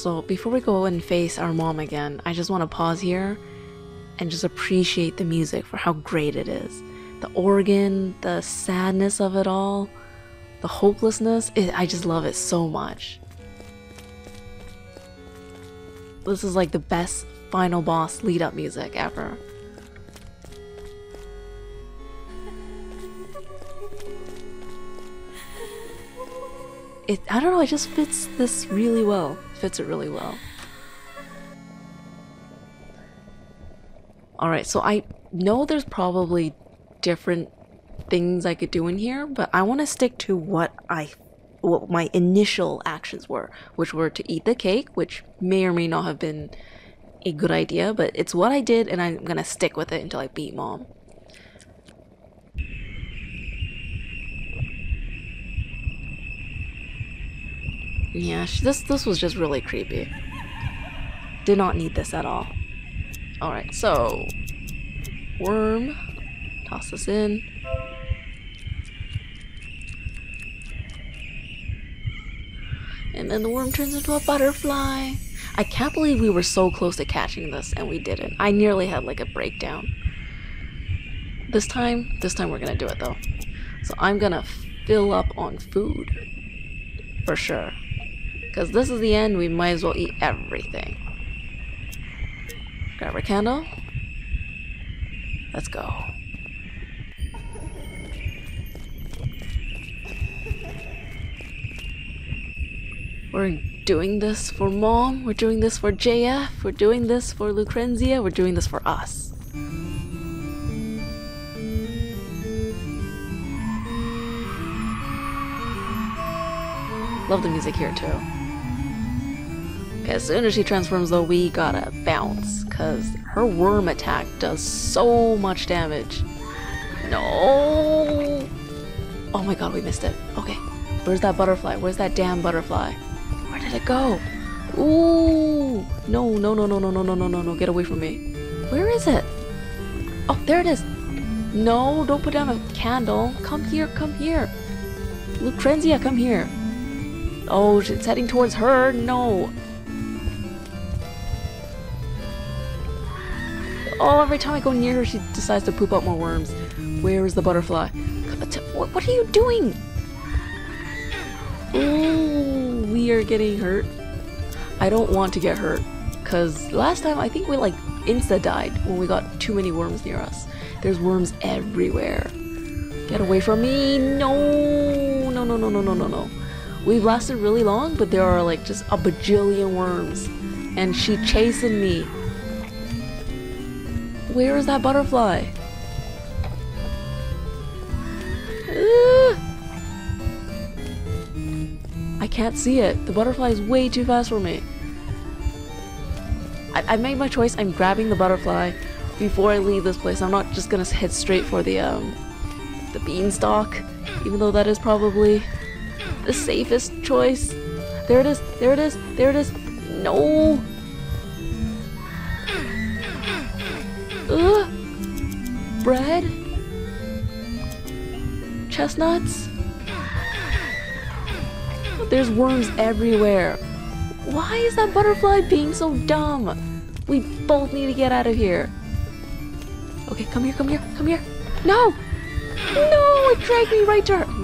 So before we go and face our mom again, I just want to pause here and just appreciate the music for how great it is. The organ, the sadness of it all, the hopelessness, I just love it so much. This is like the best final boss lead-up music ever. I don't know, it just fits this really well. Fits it really well. Alright, so I know there's probably different things I could do in here, but I want to stick to what my initial actions were, which were to eat the cake, which may or may not have been a good idea, but it's what I did and I'm gonna stick with it until I beat mom. Yeah, this was just really creepy. Did not need this at all. Alright, so worm. Toss this in. And then the worm turns into a butterfly. I can't believe we were so close to catching this and we didn't. I nearly had like a breakdown. This time we're gonna do it though. So I'm gonna fill up on food. For sure. Because this is the end, we might as well eat everything. Grab our candle. Let's go. We're doing this for mom, we're doing this for JF, we're doing this for Lucrezia, we're doing this for us. Love the music here too. Okay, as soon as she transforms though, we gotta bounce, cause her worm attack does so much damage. No! Oh my god, we missed it. Okay, where's that butterfly? Where's that damn butterfly? Where did it go? Ooh! No, no, no, no, no, no, no, no, no, no, get away from me. Where is it? Oh, there it is. No, don't put down a candle. Come here, come here. Lucrezia, come here. Oh, it's heading towards her. No. Oh, every time I go near her, she decides to poop out more worms. Where is the butterfly? What are you doing? Ooh, we are getting hurt. I don't want to get hurt. Because last time, I think we like insta-died when we got too many worms near us. There's worms everywhere. Get away from me. No. No, no, no, no, no, no, no. We've lasted really long, but there are like just a bajillion worms. And she chasing me. Where is that butterfly? I can't see it. The butterfly is way too fast for me. I made my choice. I'm grabbing the butterfly before I leave this place. I'm not just gonna head straight for the beanstalk, even though that is probably the safest choice. There it is, there it is, there it is. No. Bread, chestnuts. There's worms everywhere. Why is that butterfly being so dumb? We both need to get out of here. Okay, come here, come here, come here. No, no, it dragged me right to her.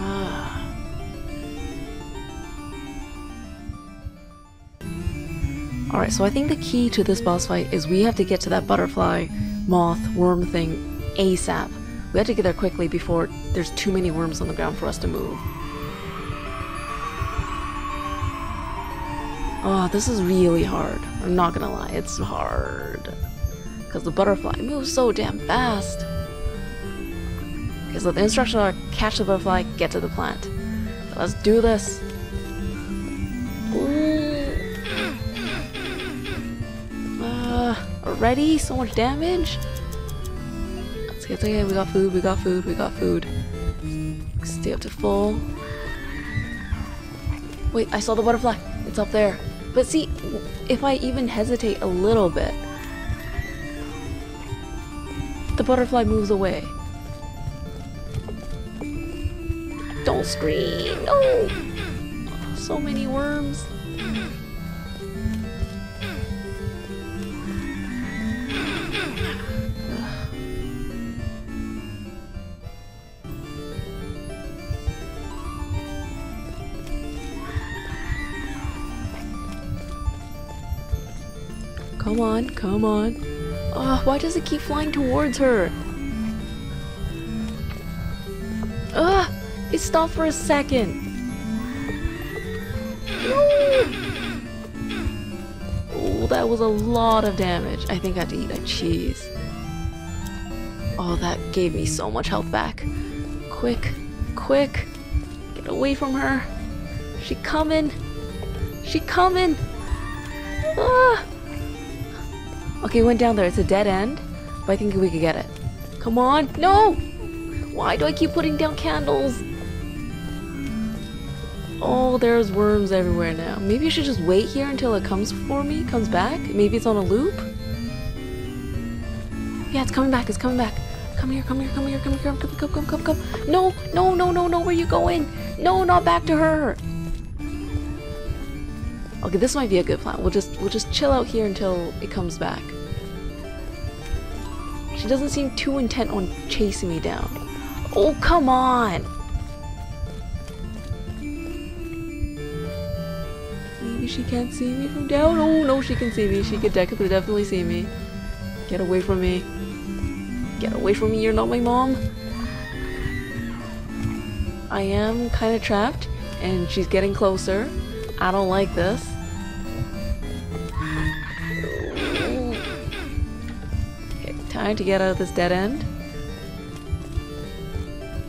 Alright, so I think the key to this boss fight is we have to get to that butterfly, moth, worm thing ASAP. We have to get there quickly before there's too many worms on the ground for us to move. Oh, this is really hard. I'm not gonna lie, it's hard. Because the butterfly moves so damn fast. Okay, so the instructions are catch the butterfly, get to the plant. So let's do this. Already so much damage. Let's get to it. We got food, we got food, we got food. Stay up to full. Wait, I saw the butterfly. It's up there. But see, if I even hesitate a little bit, the butterfly moves away. Don't scream. No. Oh, so many worms. Come on, come on. Oh, why does it keep flying towards her? Ugh! It stopped for a second. Oh, that was a lot of damage. I think I had to eat a cheese. Oh, that gave me so much health back. Quick, quick. Get away from her. She coming. She coming. Ah. Okay, went down there. It's a dead end, but I think we could get it. Come on. No! Why do I keep putting down candles? Oh, there's worms everywhere now. Maybe I should just wait here until it comes for me, comes back. Maybe it's on a loop. Yeah, it's coming back, it's coming back. Come here, come here, come here, come here, come. No, no, no, no, no, where are you going? No, not back to her. Okay, this might be a good plan. We'll just chill out here until it comes back. She doesn't seem too intent on chasing me down. Oh, come on! Maybe she can't see me from down. Oh no, she can see me. She could definitely see me. Get away from me. Get away from me, you're not my mom. I am kind of trapped, and she's getting closer. I don't like this. Okay, time to get out of this dead end.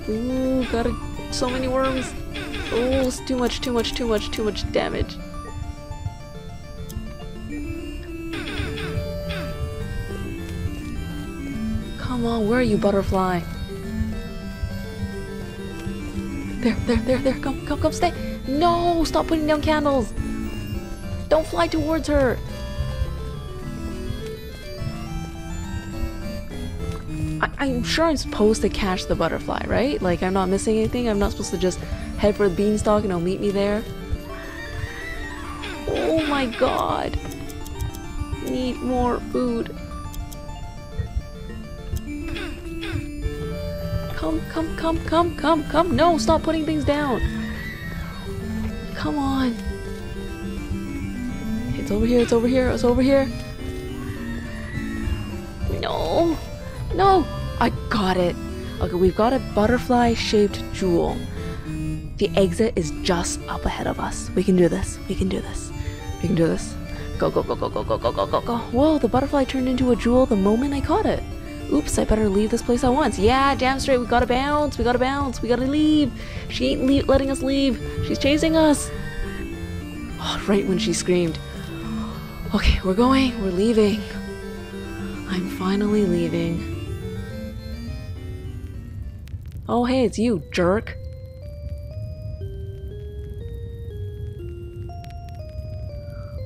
Ooh, got so many worms. Oh, it's too much damage. Come on, where are you, butterfly? There, come, stay. No, stop putting down candles. Don't fly towards her. I'm sure I'm supposed to catch the butterfly, right? Like, I'm not missing anything. I'm not supposed to just head for the beanstalk and it'll meet me there. Oh my god. Need more food. Come. No, stop putting things down. Come on. It's over here. No. I got it. Okay, we've got a butterfly-shaped jewel. The exit is just up ahead of us. We can do this. Go. Whoa, the butterfly turned into a jewel the moment I caught it. Oops, I better leave this place at once. Yeah, damn straight, we gotta bounce, we gotta leave. She ain't letting us leave. She's chasing us. Oh, right when she screamed. Okay, we're leaving. I'm finally leaving. Oh, hey, it's you, jerk.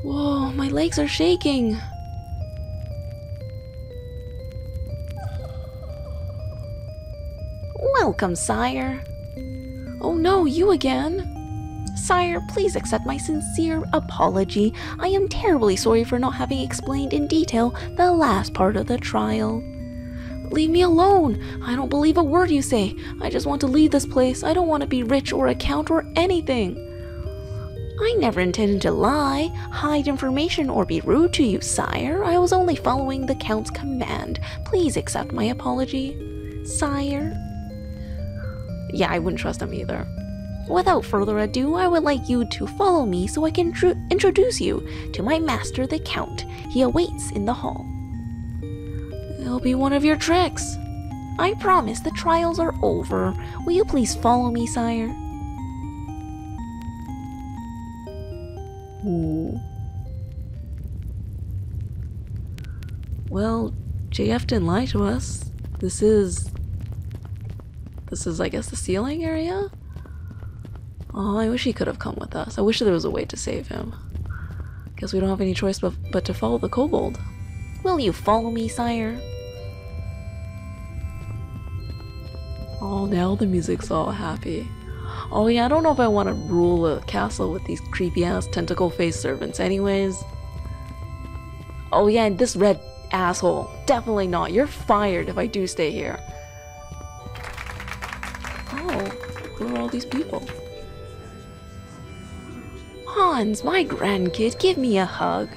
Whoa, my legs are shaking. Welcome, sire. Oh no, you again? Sire, please accept my sincere apology. I am terribly sorry for not having explained in detail the last part of the trial. Leave me alone. I don't believe a word you say. I just want to leave this place. I don't want to be rich or a count or anything. I never intended to lie, hide information, or be rude to you, sire. I was only following the count's command. Please accept my apology, sire. Yeah, I wouldn't trust him either. Without further ado, I would like you to follow me so I can introduce you to my master, the count. He awaits in the hall. It'll be one of your tricks. I promise the trials are over. Will you please follow me, sire? Ooh. Well, JF didn't lie to us. This is, I guess, the ceiling area? Oh, I wish he could have come with us. I wish there was a way to save him. Guess we don't have any choice but to follow the kobold. Will you follow me, sire? Oh, now the music's all happy. Oh yeah, I don't know if I want to rule a castle with these creepy-ass tentacle-faced servants anyways. Oh yeah, and this red asshole. Definitely not. You're fired if I do stay here. Oh, who are all these people? Hans, my grandkid, give me a hug.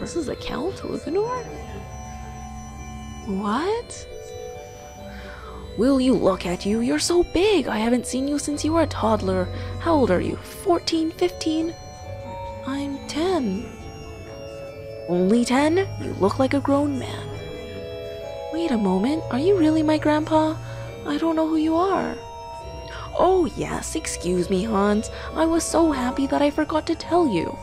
This is a Count Lucanor? What? Will you look at you? You're so big! I haven't seen you since you were a toddler. How old are you? 14? 15? I'm 10. Only 10? You look like a grown man. Wait a moment. Are you really my grandpa? I don't know who you are. Oh yes, excuse me, Hans. I was so happy that I forgot to tell you.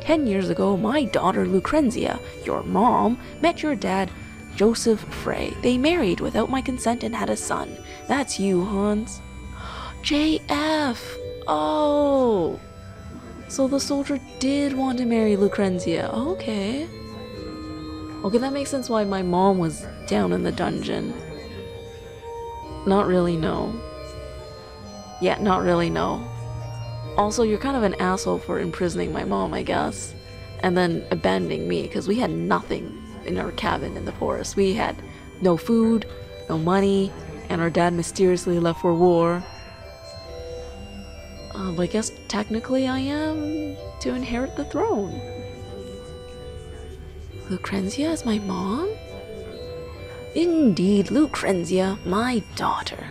10 years ago, my daughter Lucrezia, your mom, met your dad, Joseph Frey. They married without my consent and had a son. That's you, Hans. JF! Oh! So the soldier did want to marry Lucrezia. Okay. Okay, that makes sense why my mom was down in the dungeon. Not really, no. Yeah, not really, no. Also, you're kind of an asshole for imprisoning my mom, I guess. And then abandoning me, because we had nothing in our cabin in the forest. We had no food, no money, and our dad mysteriously left for war. But I guess technically I am to inherit the throne. Lucrezia is my mom? Indeed, Lucrezia, my daughter.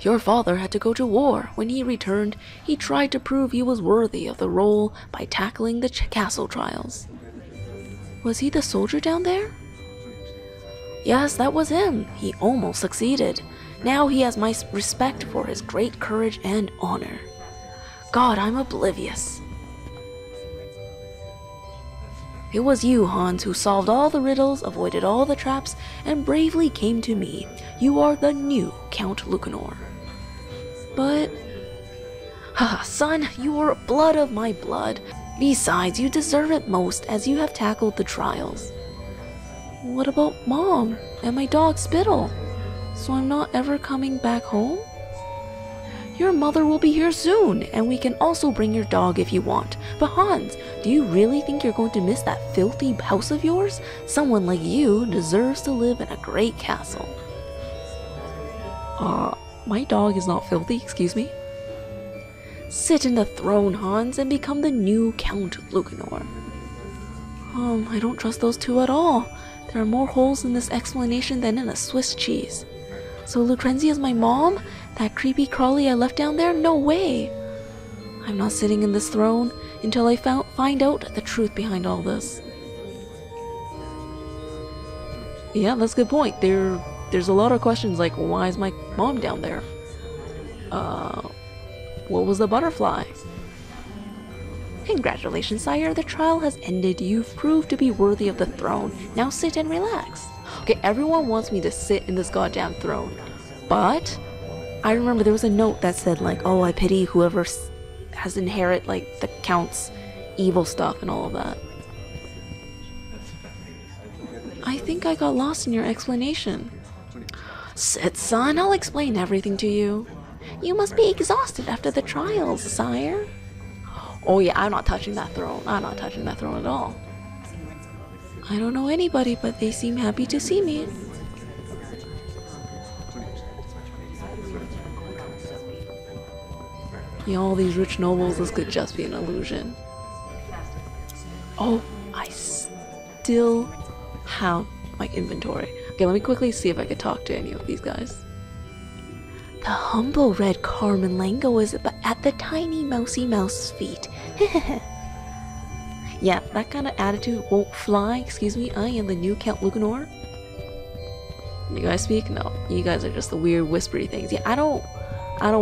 Your father had to go to war. When he returned, he tried to prove he was worthy of the role by tackling the castle trials. Was he the soldier down there? Yes, that was him. He almost succeeded. Now he has my respect for his great courage and honor. God, I'm oblivious. It was you, Hans, who solved all the riddles, avoided all the traps, and bravely came to me. You are the new Count Lucanor. But... haha, son, you are blood of my blood. Besides, you deserve it most, as you have tackled the trials. What about Mom and my dog Spittle? So I'm not ever coming back home? Your mother will be here soon, and we can also bring your dog if you want. But Hans, do you really think you're going to miss that filthy house of yours? Someone like you deserves to live in a great castle. My dog is not filthy, excuse me. Sit in the throne, Hans, and become the new Count Lucanor. I don't trust those two at all. There are more holes in this explanation than in a Swiss cheese. So Lucrezia is my mom? That creepy crawly I left down there? No way! I'm not sitting in this throne until I find out the truth behind all this. Yeah, that's a good point. There's a lot of questions like, why is my mom down there? What was the butterfly? Congratulations, sire. The trial has ended. You've proved to be worthy of the throne. Now sit and relax. Okay, everyone wants me to sit in this goddamn throne, but I remember there was a note that said like, oh, I pity whoever has inherit like the Count's evil stuff and all of that. I think I got lost in your explanation. Sit, son, I'll explain everything to you. You must be exhausted after the trials, sire. Oh yeah, I'm not touching that throne. I'm not touching that throne at all. I don't know anybody, but they seem happy to see me. You know, all these rich nobles, this could just be an illusion. Oh, I still have my inventory. Okay, let me quickly see if I could talk to any of these guys. The humble red Carmenlango is at the tiny mousy mouse's feet. Yeah, that kind of attitude won't fly. Excuse me, I am the new Count Lucanor. You guys speak? No. You guys are just the weird whispery things. Yeah, I don't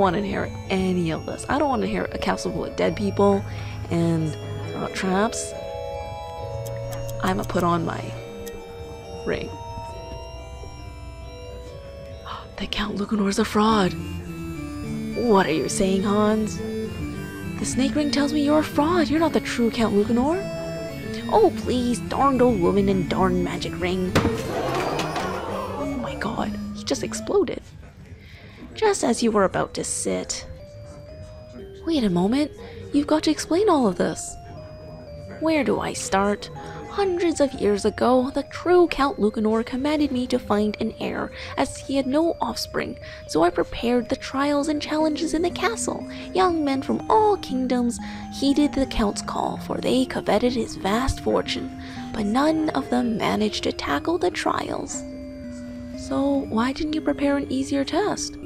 want to inherit any of this. I don't want to inherit a castle full of dead people and traps. I'ma put on my ring. The Count Lucanor's a fraud. What are you saying, Hans? The snake ring tells me you're a fraud. You're not the true Count Lucanor. Oh, please, darned old woman and darn magic ring. Oh my god, he just exploded. Just as you were about to sit. Wait a moment, you've got to explain all of this. Where do I start? Hundreds of years ago, the true Count Lucanor commanded me to find an heir, as he had no offspring, so I prepared the trials and challenges in the castle. Young men from all kingdoms heeded the Count's call, for they coveted his vast fortune, but none of them managed to tackle the trials. So why didn't you prepare an easier test?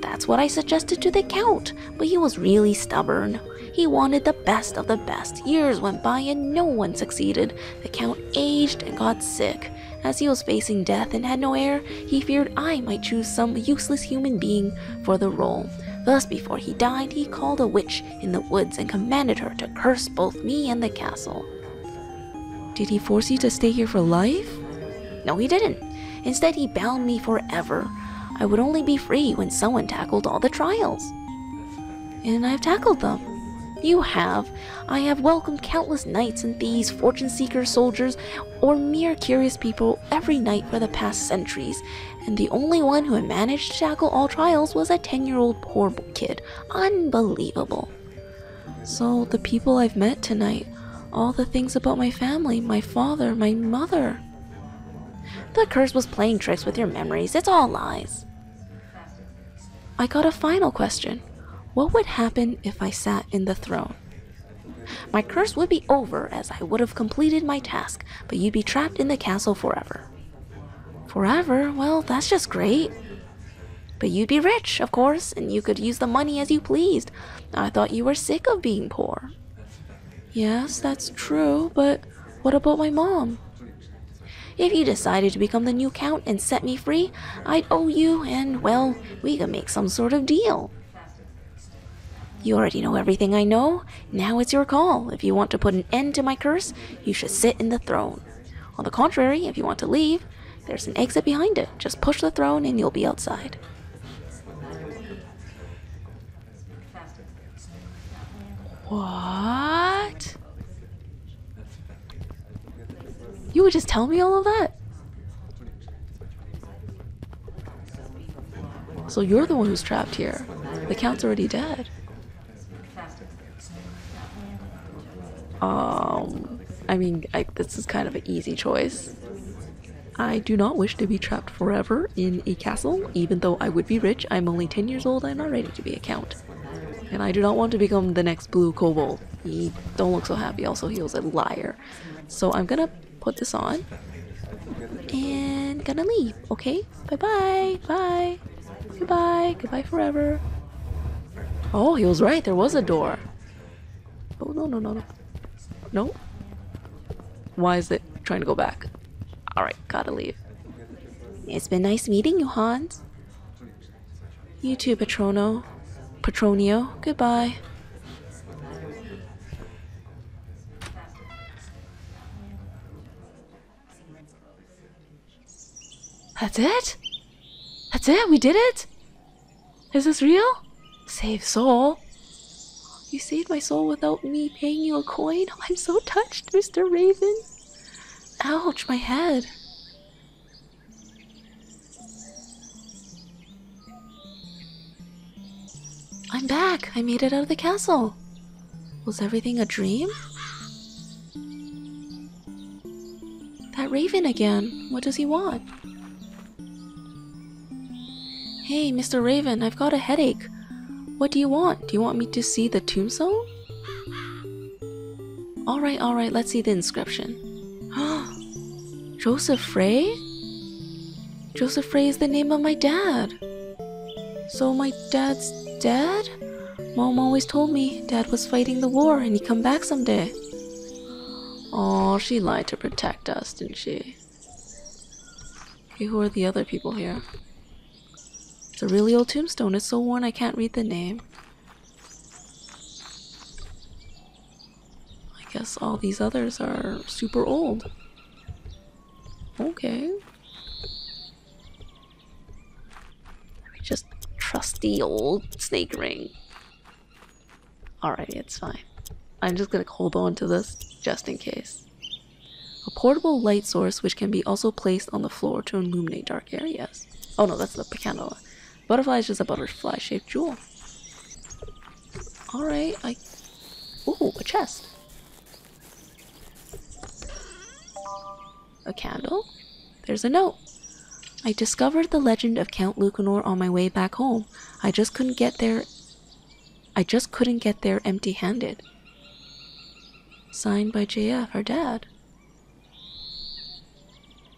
That's what I suggested to the Count, but he was really stubborn. He wanted the best of the best. Years went by and no one succeeded. The Count aged and got sick. As he was facing death and had no heir, he feared I might choose some useless human being for the role. Thus, before he died, he called a witch in the woods and commanded her to curse both me and the castle. Did he force you to stay here for life? No, he didn't. Instead, he bound me forever. I would only be free when someone tackled all the trials. And I've tackled them. You have. I have welcomed countless knights and thieves, fortune seekers, soldiers, or mere curious people every night for the past centuries. And the only one who had managed to tackle all trials was a 10-year-old poor kid. Unbelievable. So the people I've met tonight, all the things about my family, my father, my mother. The curse was playing tricks with your memories. It's all lies. I got a final question. What would happen if I sat in the throne? My curse would be over, as I would have completed my task, but you'd be trapped in the castle forever. Forever? Well, that's just great. But you'd be rich, of course, and you could use the money as you pleased. I thought you were sick of being poor. Yes, that's true, but what about my mom? If you decided to become the new Count and set me free, I'd owe you, and, well, we could make some sort of deal. You already know everything I know. Now it's your call. If you want to put an end to my curse, you should sit in the throne. On the contrary, if you want to leave, there's an exit behind it. Just push the throne and you'll be outside. What? You would just tell me all of that? So you're the one who's trapped here. The Count's already dead. I mean, this is kind of an easy choice. I do not wish to be trapped forever in a castle. Even though I would be rich, I'm only 10 years old, I'm not ready to be a Count. And I do not want to become the next blue kobold. He don't look so happy. Also, he was a liar. So I'm gonna put this on and gonna leave. Okay, bye-bye, bye, goodbye, goodbye forever. Oh, he was right, there was a door. Oh, no, no, no, no. No? Why is it trying to go back? Alright, gotta leave. It's been nice meeting you, Hans. You too, Patronio. Goodbye. That's it? That's it? We did it? Is this real? Save soul. You saved my soul without me paying you a coin. I'm so touched, Mr. Raven. Ouch, my head. I'm back. I made it out of the castle. Was everything a dream? That Raven again. What does he want? Hey, Mr. Raven, I've got a headache. What do you want? Do you want me to see the tombstone? Alright, let's see the inscription. Joseph Frey? Joseph Frey is the name of my dad. So my dad's dead? Mom always told me dad was fighting the war and he'd come back someday. Oh, she lied to protect us, didn't she? Okay, who are the other people here? It's a really old tombstone. It's so worn I can't read the name. I guess all these others are super old. Okay. Let me just trust the old snake ring. Alright, it's fine. I'm just gonna hold on to this just in case. A portable light source which can be also placed on the floor to illuminate dark areas. Oh no, that's the candle. Butterfly is just a butterfly-shaped jewel. Alright, ooh, a chest. a candle. There's a note. I discovered the legend of Count Lucanor on my way back home. I just couldn't get there empty-handed. Signed by JF, her dad.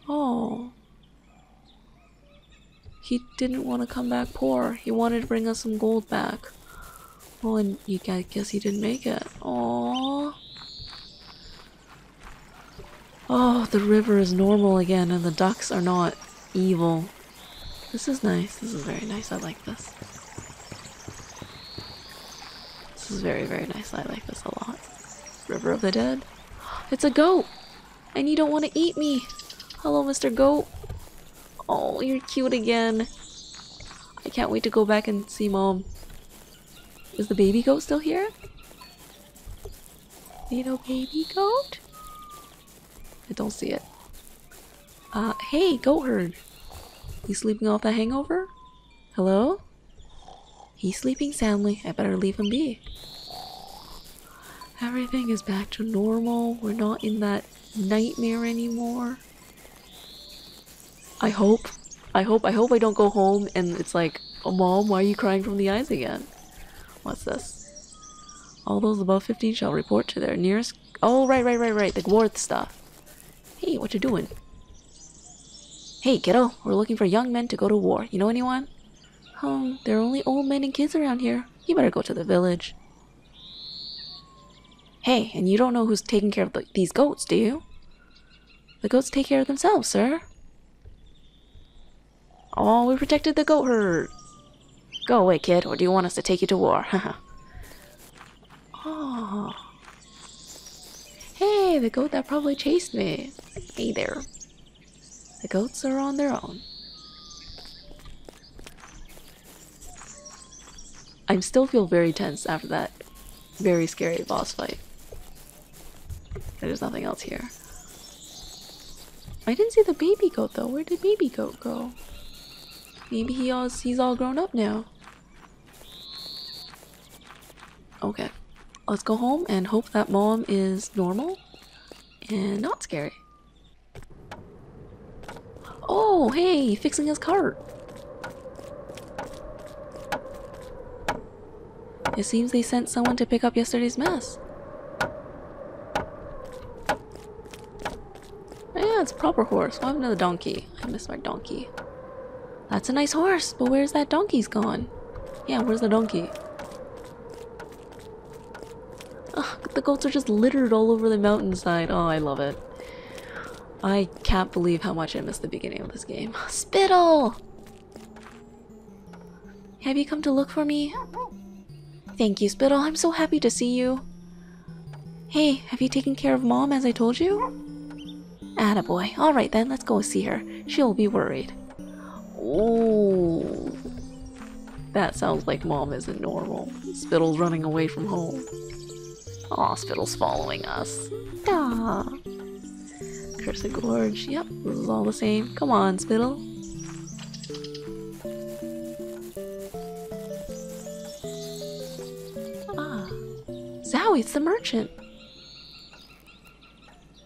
Oh. He didn't want to come back poor. He wanted to bring us some gold back. Well, and I guess he didn't make it. Aww. Oh, the river is normal again and the ducks are not evil. This is nice. This is very nice. I like this. This is very, very nice. I like this a lot. River of the Dead. It's a goat! And you don't want to eat me! Hello, Mr. Goat. Oh, you're cute again. I can't wait to go back and see Mom. Is the baby goat still here? Little baby goat? I don't see it. Hey, goat herd. You sleeping off that hangover? Hello? He's sleeping soundly. I better leave him be. Everything is back to normal. We're not in that nightmare anymore. I hope I don't go home and it's like, oh, Mom, why are you crying from the eyes again? What's this? All those above 15 shall report to their nearest... Oh, right, the Gward stuff. Hey, what you doing? Hey, kiddo, we're looking for young men to go to war. You know anyone? There are only old men and kids around here. You better go to the village. Hey, and you don't know who's taking care of these goats, do you? The goats take care of themselves, sir. Oh, we protected the goat herd. Go away, kid, or do you want us to take you to war? Haha. Oh. Hey, the goat that probably chased me. Hey there. The goats are on their own. I still feel very tense after that very scary boss fight. There's nothing else here. I didn't see the baby goat though. Where did baby goat go? Maybe he's all grown up now. Okay. Let's go home and hope that Mom is normal and not scary. Oh, hey, fixing his cart. It seems they sent someone to pick up yesterday's mess. Yeah, it's a proper horse. What happened to the donkey? I miss my donkey. That's a nice horse, but where's that donkey's gone? Yeah, where's the donkey? Ugh, the goats are just littered all over the mountainside. Oh, I love it. I can't believe how much I missed the beginning of this game. Spittle! Have you come to look for me? Thank you, Spittle. I'm so happy to see you. Hey, have you taken care of Mom as I told you? Attaboy. Alright then, let's go and see her. She'll be worried. Oh, that sounds like Mom isn't normal. Spittle's running away from home. Aw, Spittle's following us. Duh. Cursed Gorge. Yep, this is all the same. Come on, Spittle. Ah. Zowie, it's the merchant.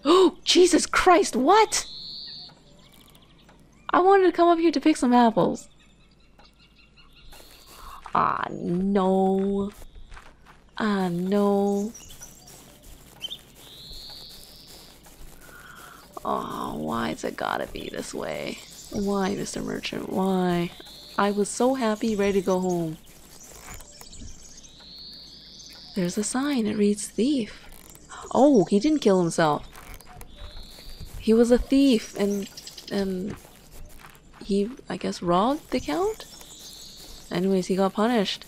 Oh, Jesus Christ, what? I wanted to come up here to pick some apples. Ah, no. Ah, no. Oh, why's it gotta be this way? Why, Mr. Merchant? Why? I was so happy, ready to go home. There's a sign. It reads thief. Oh, he didn't kill himself. He was a thief and he, I guess, robbed the count? Anyways, he got punished.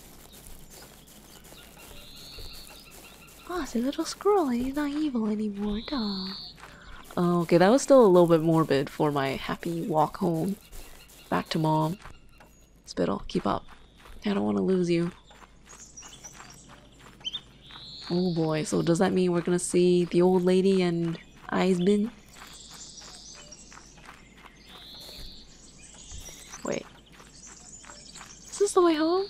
Ah, oh, it's a little squirrel and he's not evil anymore, duh. Oh, okay, that was still a little bit morbid for my happy walk home. Back to Mom. Spittle, keep up. I don't want to lose you. Oh boy, so does that mean we're gonna see the old lady and Eisbin? Wait. Is this the way home?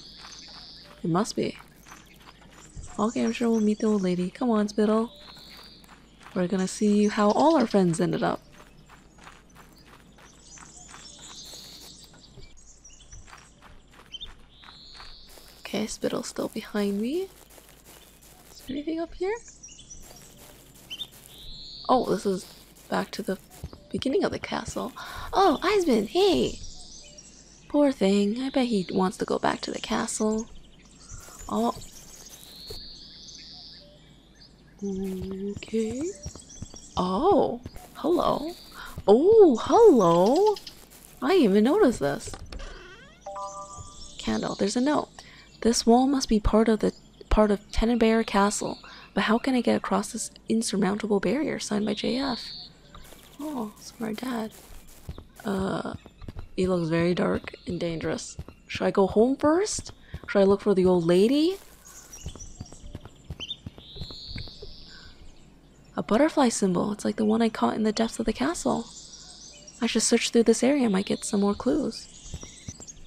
It must be. Okay, I'm sure we'll meet the old lady. Come on, Spittle. We're gonna see how all our friends ended up. Okay, Spittle's still behind me. Is there anything up here? Oh, this is back to the beginning of the castle. Oh, Eisman, hey! Poor thing, I bet he wants to go back to the castle. Oh. Okay. Oh, hello. Oh, hello! I didn't even notice this. Candle, there's a note. This wall must be part of Tenebrae Castle, but how can I get across this insurmountable barrier? Signed by JF. Oh, it's my dad. It looks very dark and dangerous. Should I go home first? Should I look for the old lady? A butterfly symbol. It's like the one I caught in the depths of the castle. I should search through this area. I might get some more clues.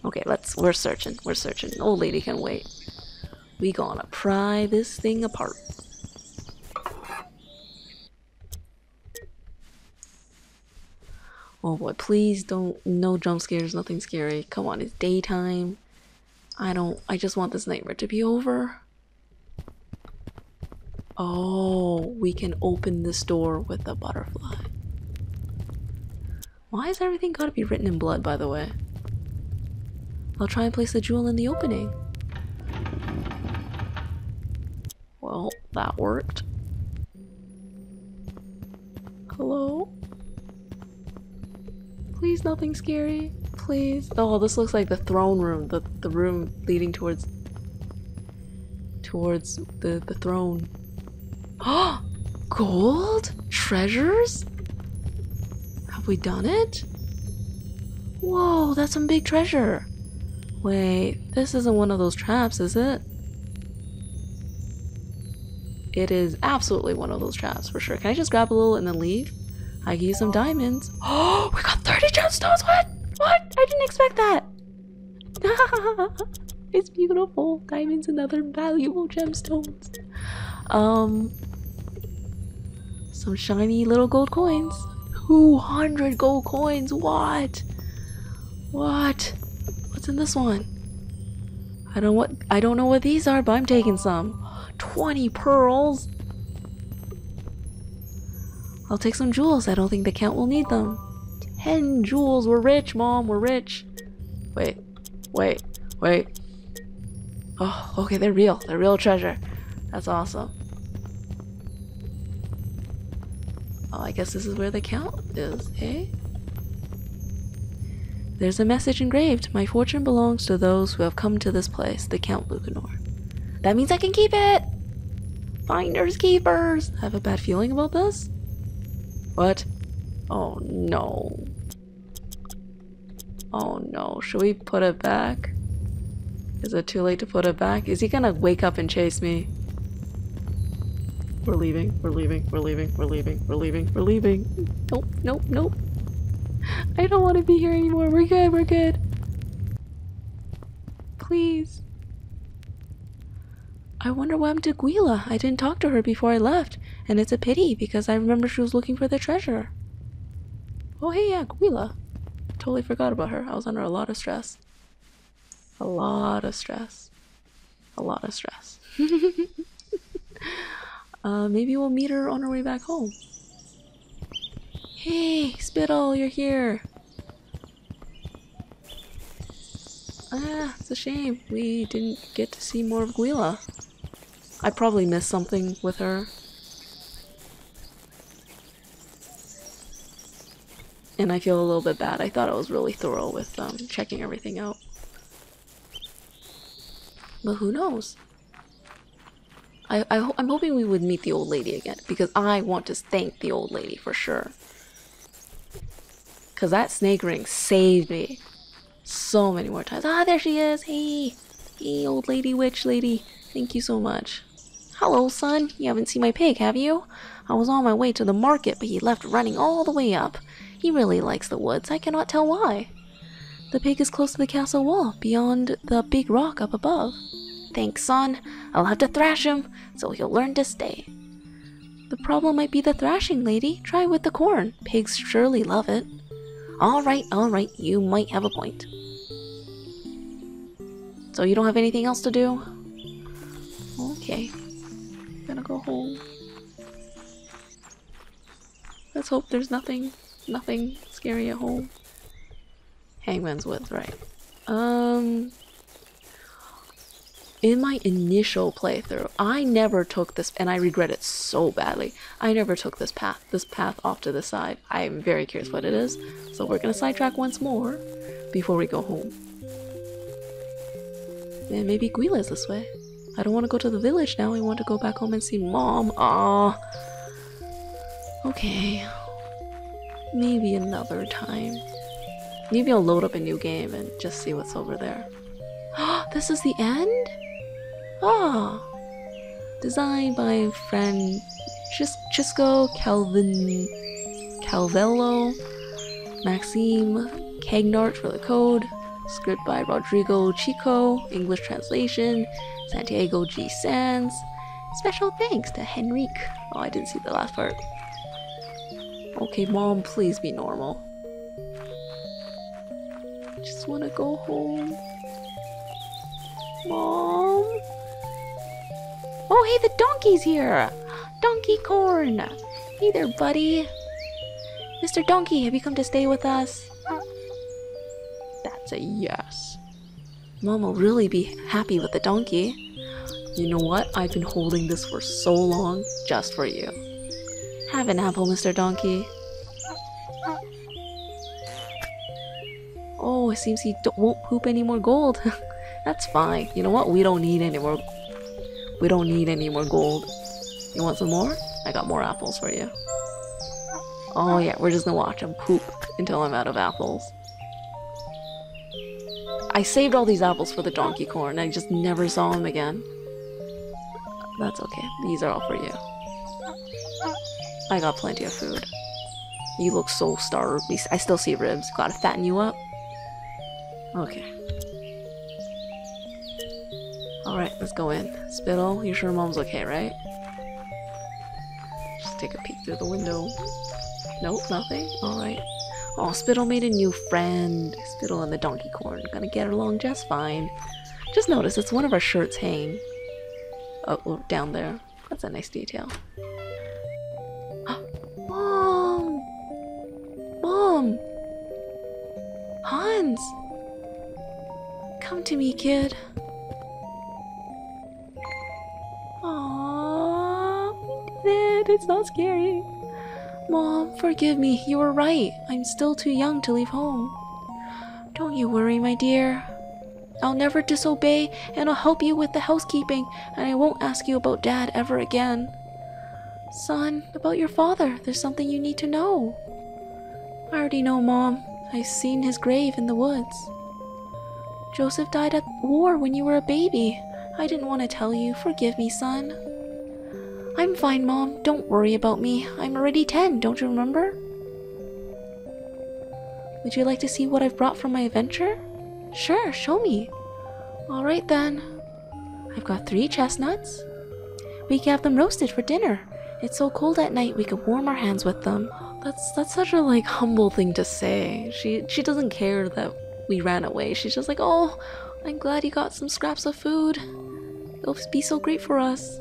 Okay, we're searching. We're searching. Old lady can wait. We gonna pry this thing apart. Oh boy, please don't, no jump scares, nothing scary. Come on, it's daytime. I just want this nightmare to be over. Oh, we can open this door with a butterfly. Why is everything gotta be written in blood, by the way? I'll try and place the jewel in the opening. Well, that worked. Hello? Please, nothing scary. Please. Oh, this looks like the throne room. The room leading towards the throne. Oh! Gold? Treasures? Have we done it? Whoa, that's some big treasure. Wait, this isn't one of those traps, is it? It is absolutely one of those traps, for sure. Can I just grab a little and then leave? I can use some diamonds. Oh, we got 30 gemstones! What? What? I didn't expect that! It's beautiful. Diamonds and other valuable gemstones. Some shiny little gold coins. 200 gold coins! What? What? What's in this one? I don't know what these are, but I'm taking some. 20 pearls! I'll take some jewels. I don't think the count will need them. 10 jewels. We're rich, Mom. We're rich. Wait. Wait. Wait. Oh, okay. They're real. They're real treasure. That's awesome. Oh, I guess this is where the count is, eh? There's a message engraved. My fortune belongs to those who have come to this place, the Count Lucanor. That means I can keep it! Finders keepers! I have a bad feeling about this. What? Oh no. Oh no. Should we put it back? Is it too late to put it back? Is he gonna wake up and chase me? We're leaving. We're leaving. We're leaving. We're leaving. We're leaving. We're leaving. Nope. Nope. Nope. I don't want to be here anymore. We're good. We're good. Please. I wonder what happened to Guila. I didn't talk to her before I left, and it's a pity because I remember she was looking for the treasure. Oh hey, yeah, Guila. Totally forgot about her. I was under a lot of stress. A lot of stress. A lot of stress. Maybe we'll meet her on her way back home. Hey, Spittle, you're here. Ah, it's a shame. We didn't get to see more of Guila. I probably missed something with her. And I feel a little bit bad. I thought I was really thorough with checking everything out. But who knows? I'm hoping we would meet the old lady again, because I want to thank the old lady for sure. Because that snake ring saved me so many more times. Ah, there she is! Hey! Hey, old lady, witch lady. Thank you so much. Hello, son. You haven't seen my pig, have you? I was on my way to the market, but he left running all the way up. He really likes the woods. I cannot tell why. The pig is close to the castle wall, beyond the big rock up above. Thanks, son. I'll have to thrash him, so he'll learn to stay. The problem might be the thrashing, lady. Try with the corn. Pigs surely love it. Alright, you might have a point. So you don't have anything else to do? Okay. Gonna go home. Let's hope there's nothing scary at home. Hangman's Width, right. In my initial playthrough, I never took this, and I regret it so badly. I never took this path off to the side. I am very curious what it is, so we're gonna sidetrack once more before we go home. And maybe Guila is this way. I don't want to go to the village now, I want to go back home and see Mom. Ah. Okay. Maybe another time. Maybe I'll load up a new game and just see what's over there. This is the end? Ah, designed by friend Chisco, Calvello, Maxime, Cagnart for the code, script by Rodrigo Chico, English translation, Santiago G. Sands. Special thanks to Henrique. Oh, I didn't see the last part. Okay, Mom, please be normal. Just wanna go home. Mom? Oh, hey, the donkey's here! Donkey Corn! Hey there, buddy. Mr. Donkey, have you come to stay with us? That's a yes. Mom will really be happy with the donkey. You know what? I've been holding this for so long, just for you. Have an apple, Mr. Donkey. Oh, it seems he won't poop any more gold. That's fine. You know what? We don't need any more. We don't need any more gold. You want some more? I got more apples for you. Oh yeah, we're just gonna watch him poop until I'm out of apples. I saved all these apples for the donkey corn. I just never saw him again. That's okay. These are all for you. I got plenty of food. You look so starved. I still see ribs. Gotta fatten you up. Okay. Alright, let's go in. Spittle, you're sure Mom's okay, right? Just take a peek through the window. Nope, nothing. Alright. Oh, Spittle made a new friend. Spittle and the donkey corn. Gonna get along just fine. Just notice, it's one of our shirts hanging. Oh, down there. That's a nice detail. Mom! Mom! Hans! Come to me, kid. It's not scary. Mom, forgive me. You were right. I'm still too young to leave home. Don't you worry, my dear. I'll never disobey, and I'll help you with the housekeeping, and I won't ask you about Dad ever again. Son, about your father, there's something you need to know. I already know, Mom. I've seen his grave in the woods. Joseph died at war when you were a baby. I didn't want to tell you. Forgive me, son. I'm fine, Mom. Don't worry about me. I'm already 10, don't you remember? Would you like to see what I've brought from my adventure? Sure, show me. Alright then. I've got 3 chestnuts. We can have them roasted for dinner. It's so cold at night we can warm our hands with them. That's such a humble thing to say. She doesn't care that we ran away. She's just like, oh, I'm glad you got some scraps of food. It'll be so great for us.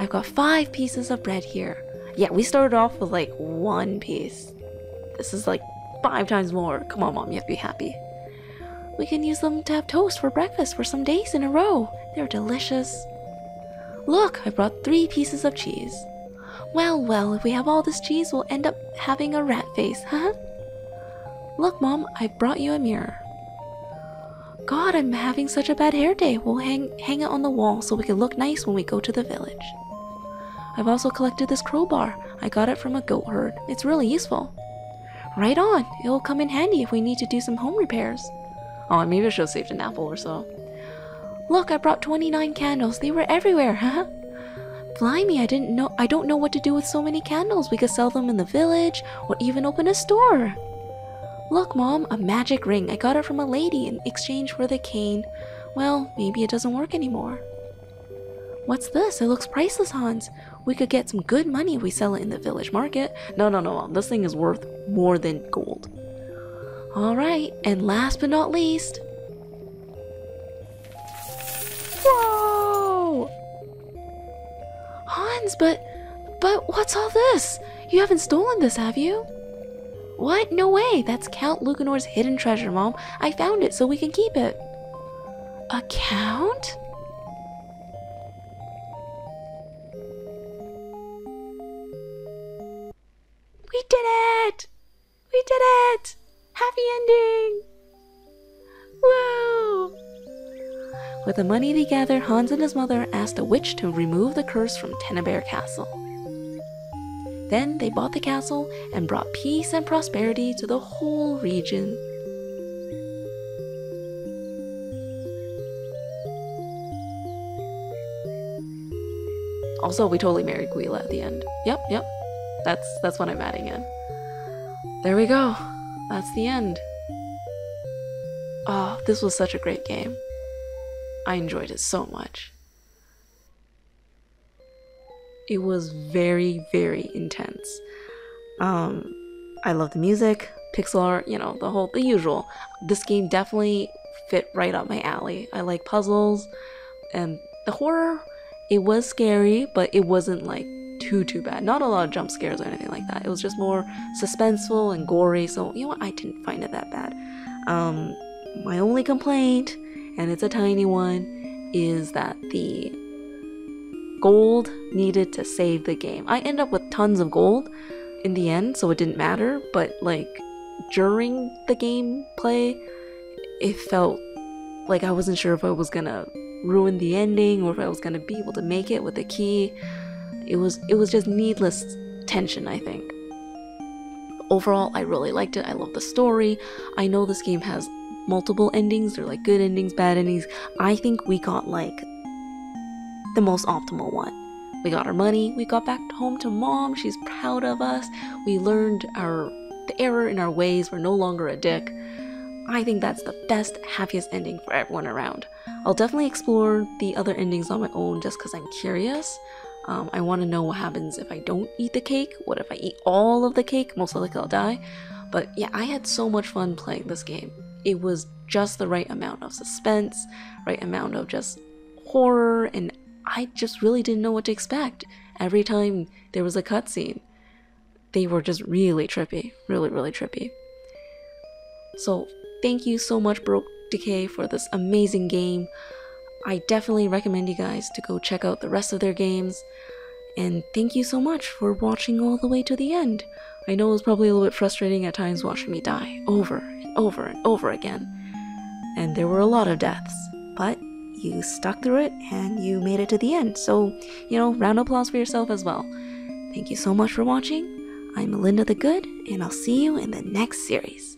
I've got 5 pieces of bread here. Yeah, we started off with 1 piece. This is 5 times more. Come on, Mom, you have to be happy. We can use them to have toast for breakfast for some days in a row. They're delicious. Look, I brought 3 pieces of cheese. Well, well, if we have all this cheese, we'll end up having a rat face, huh? Look, Mom, I brought you a mirror. God, I'm having such a bad hair day. We'll hang it on the wall so we can look nice when we go to the village. I've also collected this crowbar. I got it from a goat herd. It's really useful. Right on. It'll come in handy if we need to do some home repairs. Oh, maybe I should have saved an apple or so. Look, I brought 29 candles. They were everywhere, huh? Blimey, I don't know what to do with so many candles. We could sell them in the village or even open a store. Look, Mom, a magic ring. I got it from a lady in exchange for the cane. Well, maybe it doesn't work anymore. What's this? It looks priceless, Hans. We could get some good money if we sell it in the village market. No, Mom. This thing is worth more than gold. Alright, and last but not least, Hans, but what's all this? You haven't stolen this, have you? What? No way! That's Count Lucanor's hidden treasure, Mom. I found it so we can keep it. A count? We did it! We did it! Happy ending! Woo! With the money together, Hans and his mother asked a witch to remove the curse from Tenebrae Castle. Then they bought the castle and brought peace and prosperity to the whole region. Also, we totally married Guila at the end. Yep. That's what I'm adding in. There we go. That's the end. Oh, this was such a great game. I enjoyed it so much. It was very, very intense. I love the music, pixel art, you know, the usual. This game definitely fit right up my alley. I like puzzles, and the horror, it was scary, but it wasn't like too bad. Not a lot of jump scares or anything like that. It was just more suspenseful and gory, so you know what, I didn't find it that bad. My only complaint, and it's a tiny one, is that the gold needed to save the game. I end up with tons of gold in the end, so it didn't matter, but like during the gameplay, it felt like I wasn't sure if I was gonna ruin the ending or if I was gonna be able to make it with the key. It was just needless tension, I think. Overall, I really liked it. I love the story. I know this game has multiple endings. They're like good endings, bad endings. I think we got like the most optimal one. We got our money, we got back home to Mom, she's proud of us, we learned the error in our ways, we're no longer a dick. I think that's the best, happiest ending for everyone around. I'll definitely explore the other endings on my own just because I'm curious. I want to know what happens if I don't eat the cake. What if I eat all of the cake? Most likely I'll die. But yeah, I had so much fun playing this game. It was just the right amount of suspense, right amount of just horror, and I just really didn't know what to expect. Every time there was a cutscene, they were just really trippy. Really, really trippy. So thank you so much, Baroque Decay, for this amazing game. I definitely recommend you guys to go check out the rest of their games, and thank you so much for watching all the way to the end. I know it was probably a little bit frustrating at times watching me die over and over and over again, and there were a lot of deaths, but you stuck through it and you made it to the end, so you know, round of applause for yourself as well. Thank you so much for watching. I'm Melinda the Good, and I'll see you in the next series.